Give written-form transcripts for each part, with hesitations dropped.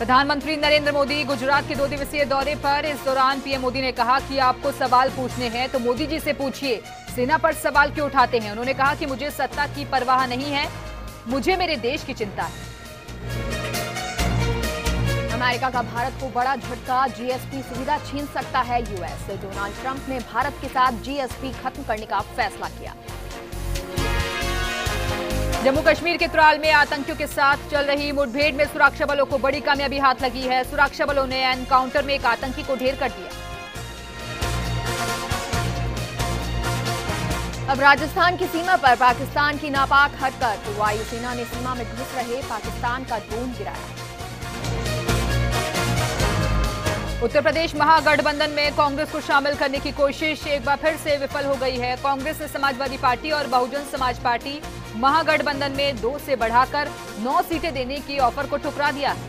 प्रधानमंत्री नरेंद्र मोदी गुजरात के 2 दिवसीय दौरे पर। इस दौरान पीएम मोदी ने कहा कि आपको सवाल पूछने हैं तो मोदी जी से पूछिए, सेना पर सवाल क्यों उठाते हैं। उन्होंने कहा कि मुझे सत्ता की परवाह नहीं है, मुझे मेरे देश की चिंता है। अमेरिका का भारत को बड़ा झटका, जीएसपी सुविधा छीन सकता है यूएस। डोनाल्ड ट्रंप ने भारत के साथ जीएसपी खत्म करने का फैसला किया। जम्मू कश्मीर के त्राल में आतंकियों के साथ चल रही मुठभेड़ में सुरक्षा बलों को बड़ी कामयाबी हाथ लगी है। सुरक्षा बलों ने एनकाउंटर में एक आतंकी को ढेर कर दिया। अब राजस्थान की सीमा पर पाकिस्तान की नापाक हरकत, तो वायुसेना ने सीमा में घुस रहे पाकिस्तान का ड्रोन गिराया। उत्तर प्रदेश महागठबंधन में कांग्रेस को शामिल करने की कोशिश एक बार फिर से विफल हो गई है। कांग्रेस ने समाजवादी पार्टी और बहुजन समाज पार्टी महागठबंधन में 2 से बढ़ाकर 9 सीटें देने की ऑफर को ठुकरा दिया है।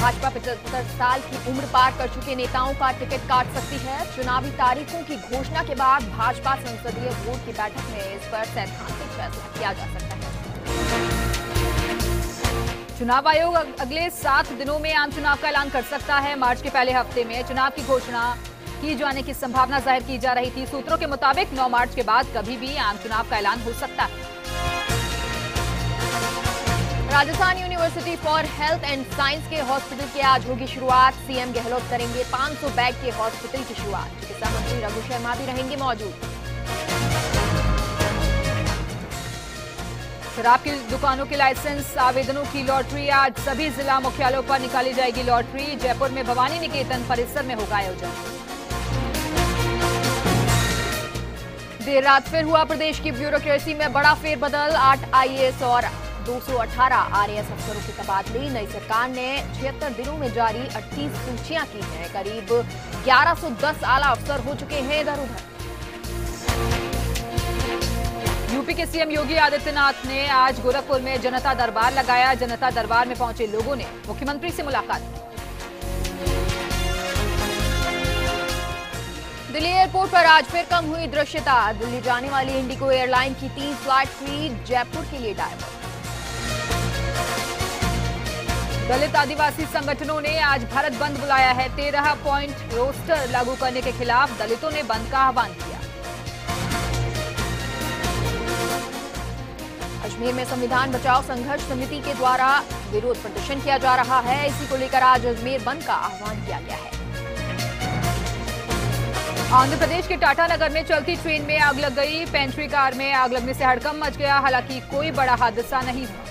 भाजपा 75 साल की उम्र पार कर चुके नेताओं का टिकट काट सकती है। चुनावी तारीखों की घोषणा के बाद भाजपा संसदीय बोर्ड की बैठक में इस पर सैद्धांतिक फैसला किया जा सकता है। चुनाव आयोग अगले 7 दिनों में आम चुनाव का ऐलान कर सकता है। मार्च के पहले हफ्ते में चुनाव की घोषणा की जाने की संभावना जाहिर की जा रही थी। सूत्रों के मुताबिक 9 मार्च के बाद कभी भी आम चुनाव का ऐलान हो सकता है। Rajasthan university for health and science के हॉस्पिटल की आज होगी शुरुआत। सीएम गहलोत करेंगे 500 बेड के हॉस्पिटल की शुरुआत। चिकित्सा मंत्री रघु शर्मा भी रहेंगे मौजूद। शराब की दुकानों के लाइसेंस आवेदनों की लॉटरी, आज सभी जिला मुख्यालयों पर निकाली जाएगी लॉटरी। जयपुर में भवानी निकेतन परिसर में होगा आयोजन। देर रात फिर हुआ प्रदेश की ब्यूरोक्रेसी में बड़ा फेरबदल। 8 आईएएस और 218 आरएएस अफसरों के तबादले। नई सरकार ने 76 दिनों में जारी 38 सूचियां की हैं। करीब 1110 आला अफसर हो चुके हैं इधर उधर। यूपी के सीएम योगी आदित्यनाथ ने आज गोरखपुर में जनता दरबार लगाया। जनता दरबार में पहुंचे लोगों ने मुख्यमंत्री से मुलाकात की। दिल्ली एयरपोर्ट पर आज फिर कम हुई दृश्यता। दिल्ली जाने वाली इंडिगो एयरलाइन की 3 फ्लाइट हुई जयपुर के लिए डायवर्ट। दलित आदिवासी संगठनों ने आज भारत बंद बुलाया है। 13 पॉइंट रोस्टर लागू करने के खिलाफ दलितों ने बंद का आह्वान किया। अजमेर में संविधान बचाओ संघर्ष समिति के द्वारा विरोध प्रदर्शन किया जा रहा है। इसी को लेकर आज अजमेर बंद का आह्वान किया गया है। आंध्र प्रदेश के टाटानगर में चलती ट्रेन में आग लग गई। पेंट्री कार में आग लगने से हड़कंप मच गया, हालांकि कोई बड़ा हादसा नहीं हुआ।